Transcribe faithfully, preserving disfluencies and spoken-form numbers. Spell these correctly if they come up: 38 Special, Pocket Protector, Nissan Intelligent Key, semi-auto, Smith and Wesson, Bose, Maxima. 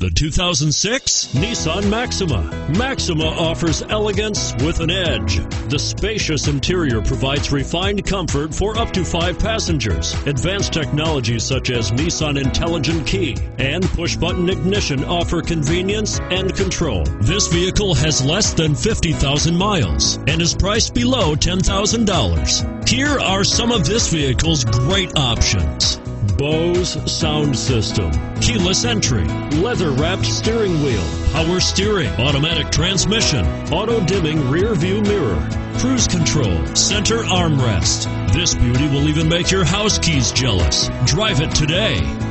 The two thousand six Nissan Maxima. Maxima offers elegance with an edge. The spacious interior provides refined comfort for up to five passengers. Advanced technologies such as Nissan Intelligent Key and push-button ignition offer convenience and control. This vehicle has less than fifty thousand miles and is priced below ten thousand dollars. Here are some of this vehicle's great options: Bose sound system, keyless entry, leather-wrapped steering wheel, power steering, automatic transmission, auto-dimming rear view mirror, cruise control, center armrest. This beauty will even make your house keys jealous. Drive it today.